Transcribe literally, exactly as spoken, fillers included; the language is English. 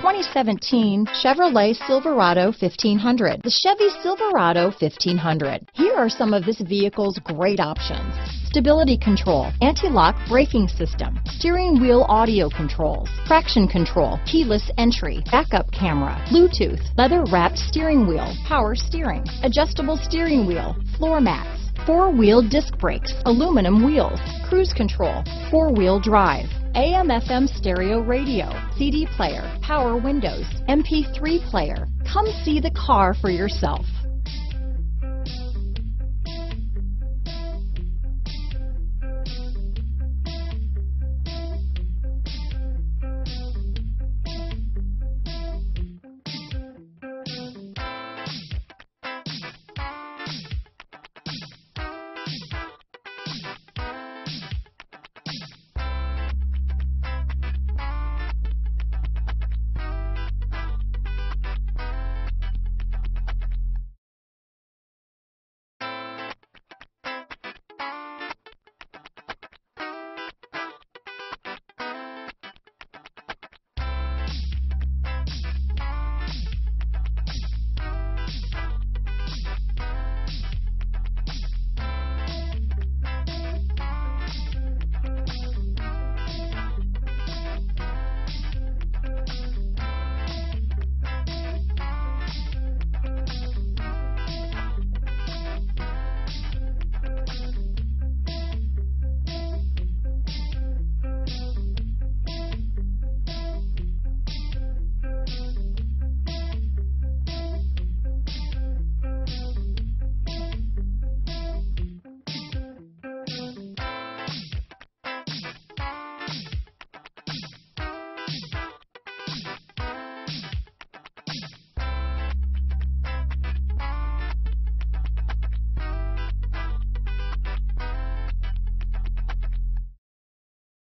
twenty seventeen Chevrolet Silverado fifteen hundred. The Chevy Silverado fifteen hundred. Here are some of this vehicle's great options. Stability control, anti-lock braking system, steering wheel audio controls, traction control, keyless entry, backup camera, Bluetooth, leather-wrapped steering wheel, power steering, adjustable steering wheel, floor mats, four-wheel disc brakes, aluminum wheels, cruise control, four-wheel drive, A M F M stereo radio, C D player, power windows, M P three player. Come see the car for yourself.